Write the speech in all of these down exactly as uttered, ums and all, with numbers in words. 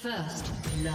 First love.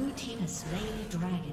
Blue team has slain the dragon.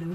Blue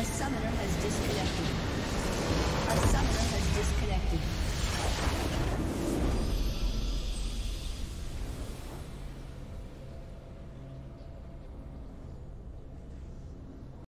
A summoner has disconnected. A summoner has disconnected.